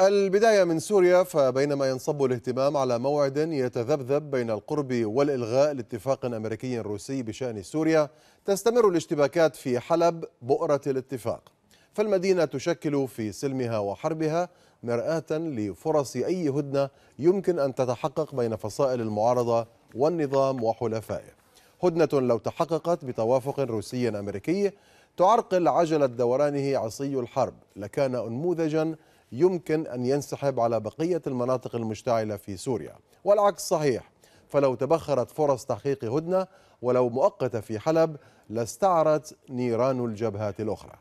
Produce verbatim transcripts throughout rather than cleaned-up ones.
البداية من سوريا، فبينما ينصب الاهتمام على موعد يتذبذب بين القرب والإلغاء لاتفاق أمريكي روسي بشأن سوريا، تستمر الاشتباكات في حلب بؤرة الاتفاق، فالمدينة تشكل في سلمها وحربها مرآة لفرص أي هدنة يمكن أن تتحقق بين فصائل المعارضة والنظام وحلفائه. هدنة لو تحققت بتوافق روسي أمريكي تعرقل عجلة دورانه عصي الحرب، لكان أنموذجا يمكن أن ينسحب على بقية المناطق المشتعلة في سوريا، والعكس صحيح، فلو تبخرت فرص تحقيق هدنة ولو مؤقتة في حلب لاستعرت نيران الجبهات الأخرى.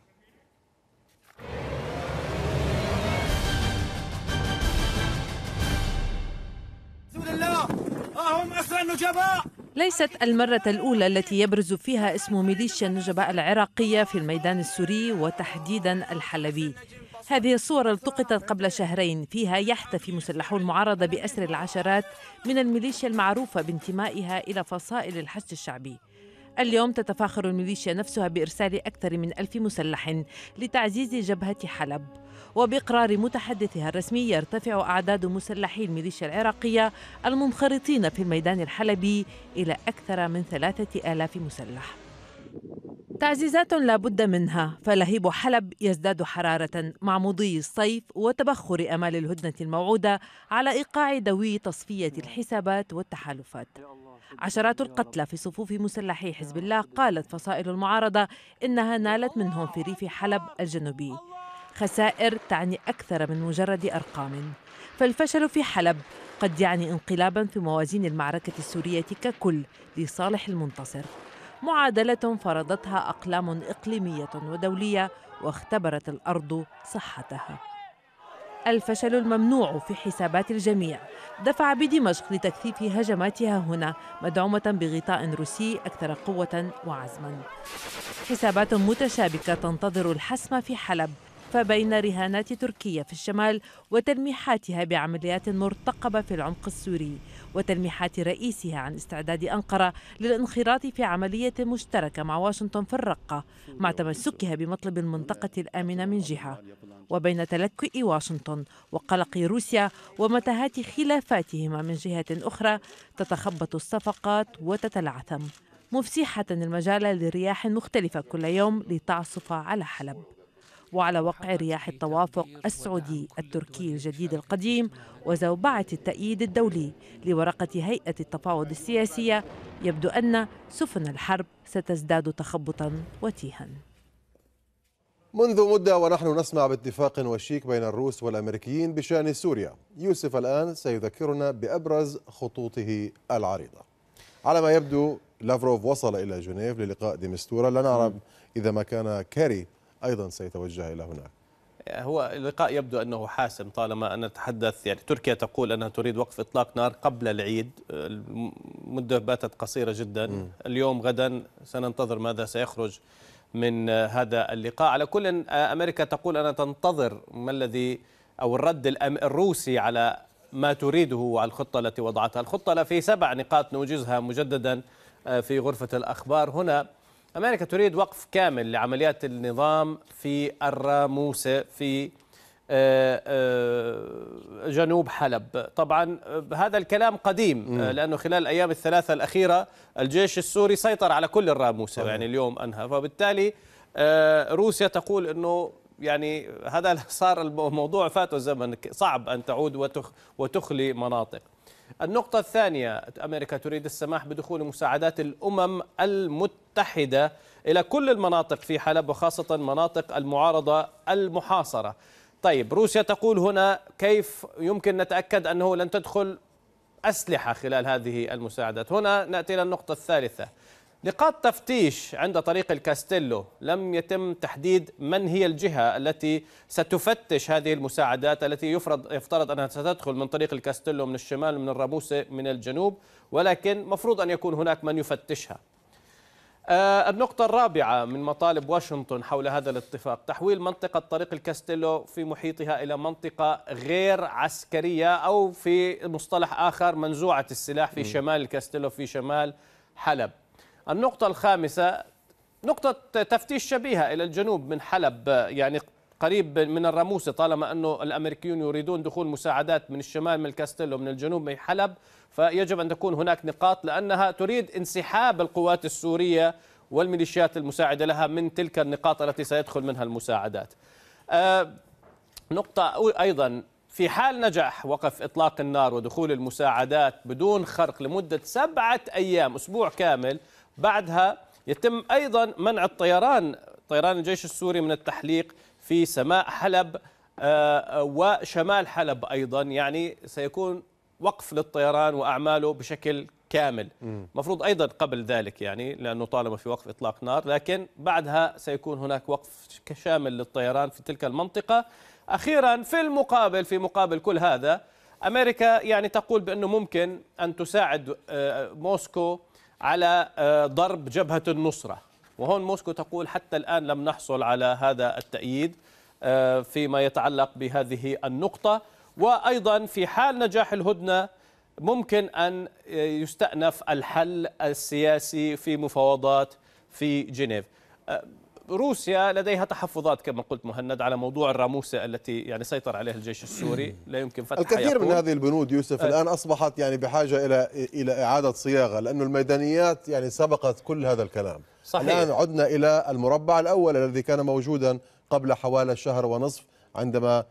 ليست المرة الأولى التي يبرز فيها اسم ميليشيا النجباء العراقية في الميدان السوري وتحديدا الحلبي. هذه الصور التقطت قبل شهرين، فيها يحتفي مسلحو المعارضة بأسر العشرات من الميليشيا المعروفة بانتمائها إلى فصائل الحشد الشعبي. اليوم تتفاخر الميليشيا نفسها بإرسال أكثر من ألف مسلح لتعزيز جبهة حلب، وبإقرار متحدثها الرسمي يرتفع أعداد مسلحي الميليشيا العراقية المنخرطين في الميدان الحلبي إلى أكثر من ثلاثة آلاف مسلح. تعزيزات لا بد منها، فلهيب حلب يزداد حرارة مع مضي الصيف وتبخر أمال الهدنة الموعودة على إيقاع دوي تصفية الحسابات والتحالفات. عشرات القتلى في صفوف مسلحي حزب الله، قالت فصائل المعارضة إنها نالت منهم في ريف حلب الجنوبي خسائر تعني أكثر من مجرد أرقام، فالفشل في حلب قد يعني انقلابا في موازين المعركة السورية ككل لصالح المنتصر، معادلة فرضتها أقلام إقليمية ودولية واختبرت الأرض صحتها. الفشل الممنوع في حسابات الجميع دفع بدمشق لتكثيف هجماتها هنا، مدعومة بغطاء روسي أكثر قوة وعزما. حسابات متشابكة تنتظر الحسم في حلب، فبين رهانات تركيا في الشمال وتلميحاتها بعمليات مرتقبة في العمق السوري، وتلميحات رئيسها عن استعداد أنقرة للانخراط في عملية مشتركة مع واشنطن في الرقة مع تمسكها بمطلب المنطقة الآمنة من جهة، وبين تلكؤ واشنطن وقلق روسيا ومتاهات خلافاتهما من جهة أخرى، تتخبط الصفقات وتتلعثم، مفسحة المجال لرياح مختلفة كل يوم لتعصف على حلب، وعلى وقع رياح التوافق السعودي التركي الجديد القديم وزوبعة التأييد الدولي لورقة هيئة التفاوض السياسية، يبدو أن سفن الحرب ستزداد تخبطا وتيها. منذ مدة ونحن نسمع باتفاق وشيك بين الروس والأمريكيين بشأن سوريا. يوسف الآن سيذكرنا بأبرز خطوطه العريضة. على ما يبدو لافروف وصل إلى جنيف للقاء ديمستورا، لا نعلم إذا ما كان كيري أيضا سيتوجه إلى هناك. هو اللقاء يبدو أنه حاسم، طالما أن نتحدث يعني تركيا تقول أنها تريد وقف إطلاق نار قبل العيد، المدة باتت قصيرة جدا. م. اليوم غدا سننتظر ماذا سيخرج من هذا اللقاء. على كل، أمريكا تقول أنها تنتظر ما الذي أو الرد الروسي على ما تريده وعلى الخطة التي وضعتها. الخطة في سبع نقاط نوجزها مجددا في غرفة الأخبار هنا. أمريكا تريد وقف كامل لعمليات النظام في الراموسة في جنوب حلب. طبعا هذا الكلام قديم، لأنه خلال الأيام الثلاثة الأخيرة الجيش السوري سيطر على كل الراموسة، يعني اليوم أنهى، فبالتالي روسيا تقول أنه يعني هذا صار الموضوع، فات الزمن، صعب أن تعود وتخلي مناطق. النقطة الثانية، أمريكا تريد السماح بدخول مساعدات الأمم المتحدة إلى كل المناطق في حلب، وخاصة مناطق المعارضة المحاصرة. طيب، روسيا تقول هنا كيف يمكن نتأكد أنه لن تدخل أسلحة خلال هذه المساعدات؟ هنا نأتي إلى النقطة الثالثة، نقاط تفتيش عند طريق الكاستيلو. لم يتم تحديد من هي الجهة التي ستفتش هذه المساعدات التي يفرض يفترض أنها ستدخل من طريق الكاستيلو من الشمال ومن الراموسة من الجنوب، ولكن مفروض أن يكون هناك من يفتشها. آه النقطة الرابعة من مطالب واشنطن حول هذا الاتفاق، تحويل منطقة طريق الكاستيلو في محيطها إلى منطقة غير عسكرية، أو في مصطلح آخر منزوعة السلاح في شمال الكاستيلو في شمال حلب. النقطة الخامسة، نقطة تفتيش شبيهة إلى الجنوب من حلب، يعني قريب من الراموسة، طالما أنه الأمريكيون يريدون دخول مساعدات من الشمال من الكاستيلو من الجنوب من حلب، فيجب أن تكون هناك نقاط، لأنها تريد انسحاب القوات السورية والميليشيات المساعدة لها من تلك النقاط التي سيدخل منها المساعدات. نقطة أيضا، في حال نجح وقف إطلاق النار ودخول المساعدات بدون خرق لمدة سبعة أيام، أسبوع كامل، بعدها يتم أيضا منع الطيران، طيران الجيش السوري، من التحليق في سماء حلب وشمال حلب أيضا، يعني سيكون وقف للطيران وأعماله بشكل كامل. مفروض أيضا قبل ذلك، يعني لأنه طالما في وقف إطلاق نار، لكن بعدها سيكون هناك وقف شامل للطيران في تلك المنطقة. أخيرا، في المقابل، في مقابل كل هذا، أمريكا يعني تقول بأنه ممكن أن تساعد موسكو على ضرب جبهة النصرة، وهون موسكو تقول حتى الآن لم نحصل على هذا التأييد فيما يتعلق بهذه النقطة. وأيضا في حال نجاح الهدنة ممكن أن يستأنف الحل السياسي في مفاوضات في جنيف. روسيا لديها تحفظات كما قلت مهند على موضوع الراموسة التي يعني سيطر عليها الجيش السوري، لا يمكن فتحها. الكثير من هذه البنود يوسف أه الآن أصبحت يعني بحاجة إلى إلى إعادة صياغة، لأن الميدانيات يعني سبقت كل هذا الكلام. صحيح. الآن عدنا إلى المربع الأول الذي كان موجودا قبل حوالي شهر ونصف عندما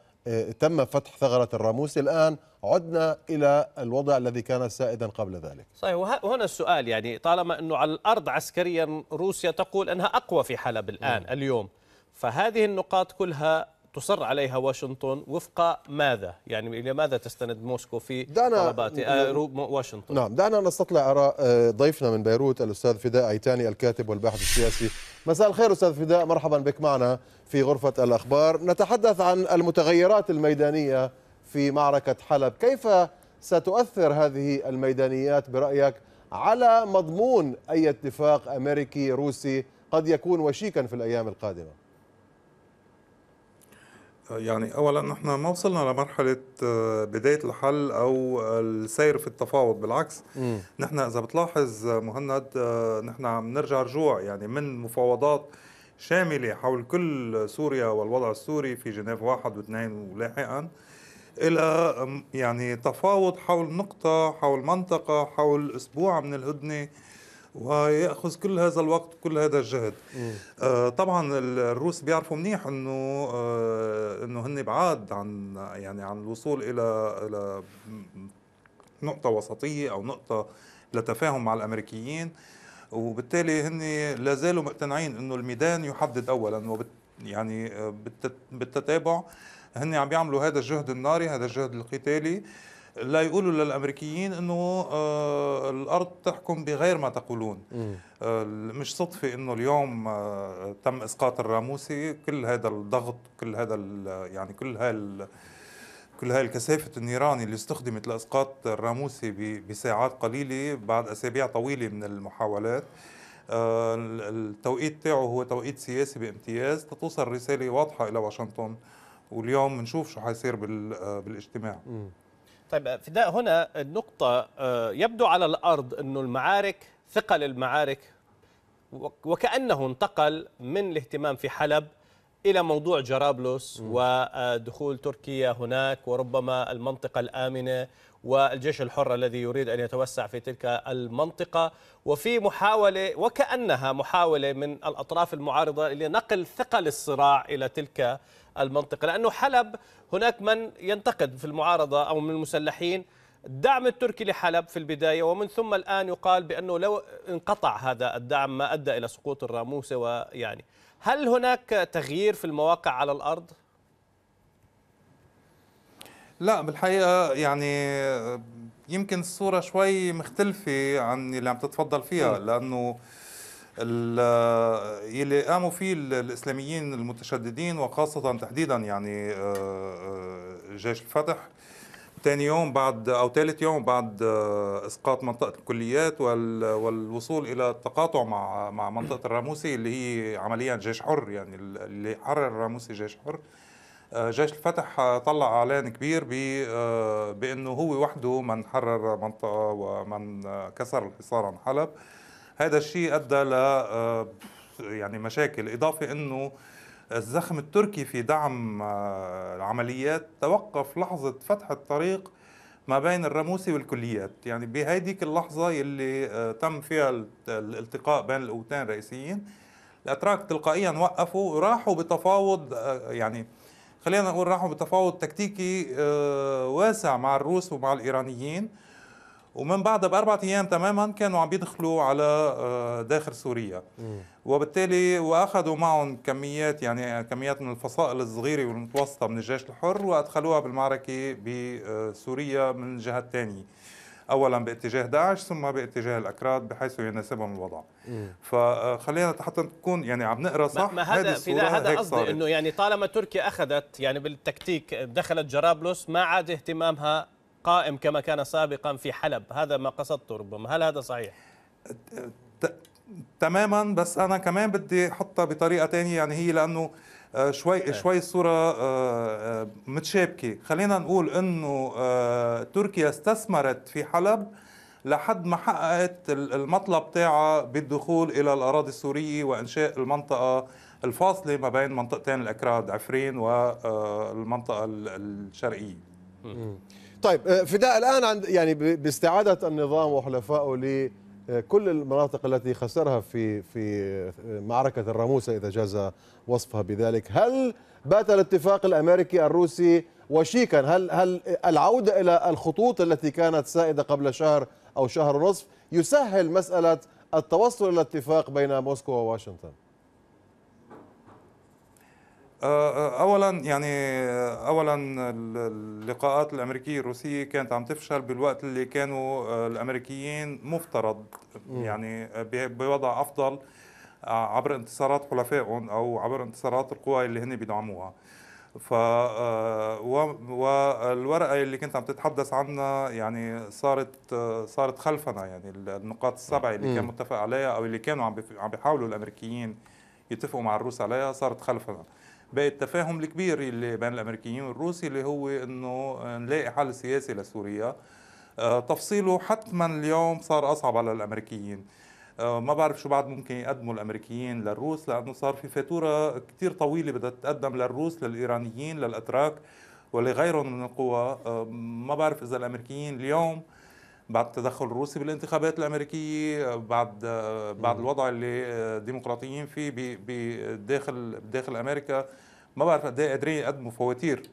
تم فتح ثغرة الراموسة، الآن عدنا إلى الوضع الذي كان سائدا قبل ذلك. صحيح. وهنا السؤال، يعني طالما أنه على الأرض عسكريا روسيا تقول أنها أقوى في حلب الآن م. اليوم، فهذه النقاط كلها تصر عليها واشنطن وفق ماذا؟ يعني إلى ماذا تستند موسكو في طلبات آه واشنطن؟ نعم، دعنا نستطلع آراء ضيفنا من بيروت الأستاذ فداء عيتاني، الكاتب والباحث السياسي. مساء الخير أستاذ فداء، مرحبا بك معنا في غرفة الأخبار. نتحدث عن المتغيرات الميدانية في معركة حلب، كيف ستؤثر هذه الميدانيات برأيك على مضمون أي اتفاق أمريكي روسي قد يكون وشيكا في الأيام القادمة؟ يعني أولا نحن ما وصلنا لمرحلة بداية الحل أو السير في التفاوض، بالعكس م. نحن إذا بتلاحظ مهند نحن عم نرجع رجوع يعني من مفاوضات شاملة حول كل سوريا والوضع السوري في جنيف واحد واثنين ولاحقا إلى يعني تفاوض حول نقطة، حول منطقة، حول أسبوع من الهدنة، ويأخذ كل هذا الوقت وكل هذا الجهد. آه طبعا الروس بيعرفوا منيح انه آه انه هن بعاد عن يعني عن الوصول الى الى نقطة وسطية او نقطة لتفاهم مع الامريكيين، وبالتالي هن لا زالوا مقتنعين انه الميدان يحدد اولا، وبت يعني بالتتابع هن عم بيعملوا هذا الجهد الناري، هذا الجهد القتالي، لا يقولوا للامريكيين انه آه الارض تحكم بغير ما تقولون. آه مش صدفه انه اليوم آه تم اسقاط الراموسي، كل هذا الضغط، كل هذا يعني كل هال كل هاي الكثافه النيران اللي استخدمت لاسقاط الراموسي بساعات قليله بعد اسابيع طويله من المحاولات. آه التوقيت تاعه هو توقيت سياسي بامتياز، تتوصل رساله واضحه الى واشنطن، واليوم بنشوف شو حيصير بالاجتماع. م. طيب فداء، هنا النقطة، يبدو على الأرض أنه المعارك، ثقل المعارك وكأنه انتقل من الاهتمام في حلب إلى موضوع جرابلس ودخول تركيا هناك، وربما المنطقة الآمنة والجيش الحر الذي يريد أن يتوسع في تلك المنطقة، وفي محاولة وكأنها محاولة من الأطراف المعارضة لنقل ثقل الصراع إلى تلك المنطقة، لأنه حلب هناك من ينتقد في المعارضة أو من المسلحين الدعم التركي لحلب في البداية، ومن ثم الآن يقال بأنه لو انقطع هذا الدعم ما أدى إلى سقوط الراموسة. ويعني هل هناك تغيير في المواقع على الأرض؟ لا بالحقيقة، يعني يمكن الصورة شوي مختلفة عن اللي عم تتفضل فيها، لأنه اللي قاموا فيه الإسلاميين المتشددين وخاصة تحديدا يعني جيش الفتح ثاني يوم بعد أو ثالث يوم بعد إسقاط منطقة الكليات والوصول إلى التقاطع مع مع منطقة الراموسي اللي هي عمليا جيش حر، يعني اللي حرر الراموسي جيش حر. جيش الفتح طلع إعلان كبير بأنه هو وحده من حرر منطقة ومن كسر الحصار عن حلب. هذا الشيء أدى ل يعني مشاكل، إضافة أنه الزخم التركي في دعم العمليات توقف لحظة فتح الطريق ما بين الراموسي والكليات. يعني بهيديك اللحظة اللي تم فيها الالتقاء بين القوتين الرئيسيين، الأتراك تلقائيا وقفوا وراحوا بتفاوض، يعني خلينا نقول راحوا بتفاوض تكتيكي واسع مع الروس ومع الإيرانيين. ومن بعدها بأربعة أيام تماما كانوا عم يدخلوا على داخل سوريا، وبالتالي وأخذوا معهم كميات، يعني كميات من الفصائل الصغيرة والمتوسطة من الجيش الحر، وأدخلوها بالمعركة بسوريا من الجهة الثانية، أولا باتجاه داعش ثم باتجاه الأكراد بحيث يناسبهم الوضع. فخلينا حتى تكون يعني عم نقرأ صح ما هذا هذا قصدي، إنه يعني طالما تركيا أخذت يعني بالتكتيك، دخلت جرابلس ما عاد اهتمامها قائم كما كان سابقا في حلب، هذا ما قصدته ربما، هل هذا صحيح؟ تماما، بس أنا كمان بدي أحطها بطريقة ثانية، يعني هي لأنه شوي شوي الصورة متشابكة. خلينا نقول أنه تركيا استثمرت في حلب لحد ما حققت المطلب تاعها بالدخول إلى الأراضي السورية وإنشاء المنطقة الفاصلة ما بين منطقتين الأكراد، عفرين والمنطقة الشرقية. طيب فداء، الآن عند يعني باستعادة النظام وحلفائه لكل المناطق التي خسرها في في معركة الراموسة إذا جاز وصفها بذلك، هل بات الاتفاق الأمريكي الروسي وشيكا؟ هل هل العودة إلى الخطوط التي كانت سائدة قبل شهر أو شهر ونصف يسهل مسألة التوصل إلى اتفاق بين موسكو وواشنطن؟ اولا يعني اولا اللقاءات الامريكيه الروسيه كانت عم تفشل بالوقت اللي كانوا الامريكيين مفترض يعني بوضع افضل عبر انتصارات حلفائهم او عبر انتصارات القوى اللي هن بيدعموها. ف والورقه اللي كنت عم تتحدث عنها يعني صارت صارت خلفنا، يعني النقاط السبعه اللي كان متفق عليها او اللي كانوا عم عم بيحاولوا الامريكيين يتفقوا مع الروس عليها صارت خلفنا. بقى التفاهم الكبير اللي بين الامريكيين والروسي اللي هو انه نلاقي حل سياسي لسوريا، تفصيله حتما اليوم صار اصعب على الامريكيين. ما بعرف شو بعد ممكن يقدموا الامريكيين للروس، لانه صار في فاتوره كثير طويله بدها تتقدم للروس، للايرانيين، للاتراك ولغيرهم من القوى. ما بعرف اذا الامريكيين اليوم بعد التدخل الروسي بالانتخابات الامريكيه، بعد بعد الوضع اللي الديمقراطيين فيه بداخل داخل امريكا، ما بعرف قد ايه قادرين يقدموا فواتير.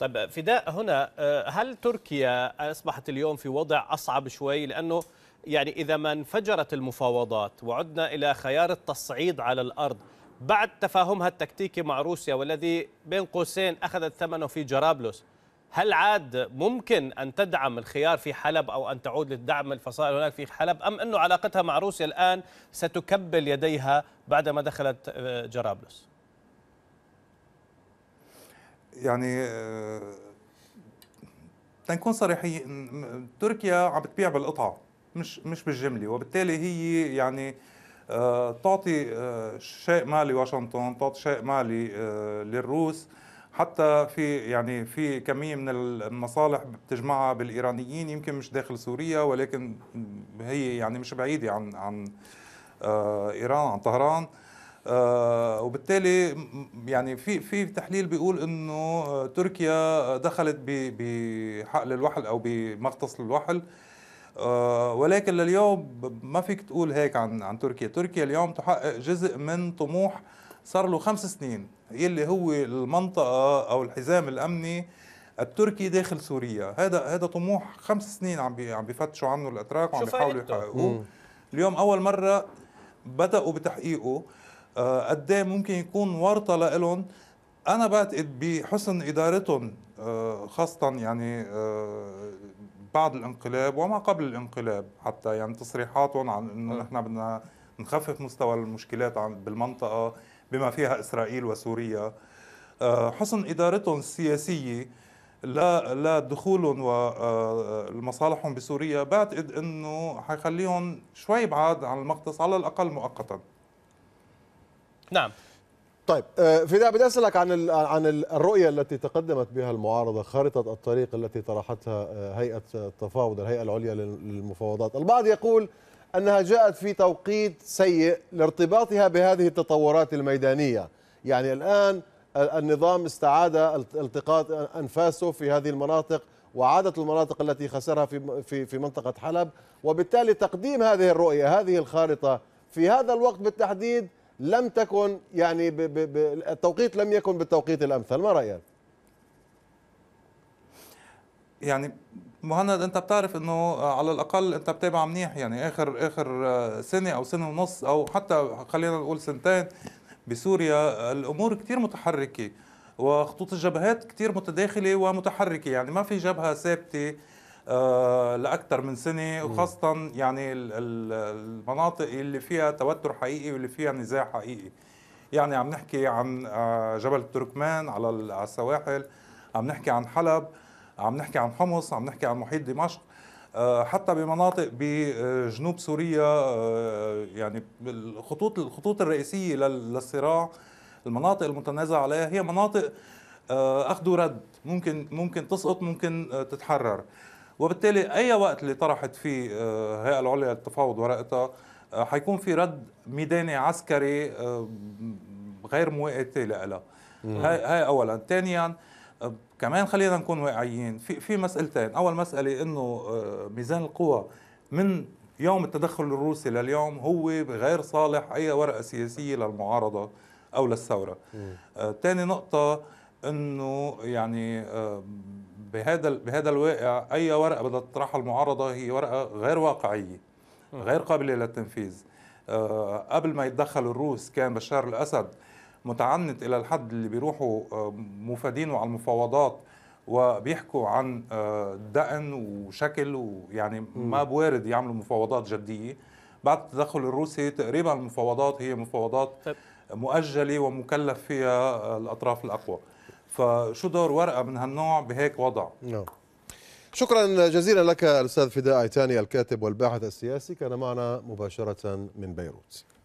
طيب فداء، هنا هل تركيا اصبحت اليوم في وضع اصعب شوي؟ لانه يعني اذا ما انفجرت المفاوضات وعدنا الى خيار التصعيد على الارض بعد تفاهمها التكتيكي مع روسيا والذي بين قوسين اخذت ثمنه في جرابلس، هل عاد ممكن أن تدعم الخيار في حلب أو أن تعود للدعم الفصائل هناك في حلب، أم أنه علاقتها مع روسيا الآن ستكبل يديها بعدما دخلت جرابلس؟ يعني تنكون صريحين، تركيا عم بتبيع بالقطعة مش مش بالجملة، وبالتالي هي يعني تعطي شيء مالي واشنطن، تعطي شيء مالي للروس، حتى في يعني في كميه من المصالح بتجمعها بالايرانيين، يمكن مش داخل سوريا ولكن هي يعني مش بعيده عن عن ايران، عن طهران. وبالتالي يعني في في تحليل بيقول انه تركيا دخلت بحقل الوحل او بمغطس الوحل، ولكن لليوم ما فيك تقول هيك عن عن تركيا. تركيا اليوم تحقق جزء من طموح صار له خمس سنين، يلي هو المنطقة أو الحزام الأمني التركي داخل سوريا. هذا هذا طموح خمس سنين عم عم بيفتشوا عنه الأتراك وعم بيحاولوا يحققوه. اليوم أول مرة بدأوا بتحقيقه، قد ايه ممكن يكون ورطة لإلهم. أنا بعتقد بحسن إدارتهم خاصة يعني بعد الانقلاب وما قبل الانقلاب، حتى يعني تصريحاتهم عن إنه نحن بدنا نخفف مستوى المشكلات بالمنطقة بما فيها إسرائيل وسوريا، حسن إدارتهم السياسية لا لا دخولهم ومصالحهم بسوريا، بعتقد أنه حيخليهم شوي بعاد عن المغطس على الأقل مؤقتا. نعم. طيب فداء، بدي أسألك عن عن الرؤية التي تقدمت بها المعارضة، خارطة الطريق التي طرحتها هيئة التفاوض، الهيئة العليا للمفاوضات. البعض يقول أنها جاءت في توقيت سيء لارتباطها بهذه التطورات الميدانية، يعني الآن النظام استعاد التقاط أنفاسه في هذه المناطق وعادت المناطق التي خسرها في في في منطقة حلب، وبالتالي تقديم هذه الرؤية، هذه الخارطة في هذا الوقت بالتحديد لم تكن يعني ب ب ب التوقيت لم يكن بالتوقيت الأمثل. ما رأيك؟ يعني مهند انت بتعرف انه على الاقل انت بتابع منيح، يعني اخر اخر سنه او سنه ونص او حتى خلينا نقول سنتين بسوريا الامور كثير متحركه وخطوط الجبهات كثير متداخله ومتحركه، يعني ما في جبهه ثابته لاكثر من سنه، وخاصه يعني المناطق اللي فيها توتر حقيقي واللي فيها نزاع حقيقي. يعني عم نحكي عن جبل التركمان على السواحل، عم نحكي عن حلب، عم نحكي عن حمص، عم نحكي عن محيط دمشق، حتى بمناطق بجنوب سوريا. يعني الخطوط الخطوط الرئيسيه للصراع، المناطق المتنازع عليها هي مناطق اخذ ورد، ممكن ممكن تسقط ممكن تتحرر، وبالتالي اي وقت اللي طرحت فيه الهيئه العليا للتفاوض ورقتها حيكون في رد ميداني عسكري غير موائي لها. هاي اولا. ثانيا كمان خلينا نكون واقعيين في في مسألتين. أول مسألة إنه ميزان القوى من يوم التدخل الروسي لليوم هو غير صالح أي ورقة سياسية للمعارضة أو للثورة. ثاني نقطة إنه يعني بهذا بهذا الواقع أي ورقة بدها تطرحها المعارضة هي ورقة غير واقعية، غير قابلة للتنفيذ. قبل ما يتدخل الروس كان بشار الأسد متعنت إلى الحد اللي بيروحوا مفادينه على المفاوضات وبيحكوا عن دقن وشكل، ويعني ما بوارد يعملوا مفاوضات جدية. بعد التدخل الروسي تقريبا المفاوضات هي مفاوضات مؤجلة ومكلف فيها الأطراف الأقوى. فشو دور ورقة من هالنوع بهيك وضع؟ شكرا جزيلا لك الأستاذ فداء عيتاني الكاتب والباحث السياسي، كان معنا مباشرة من بيروت.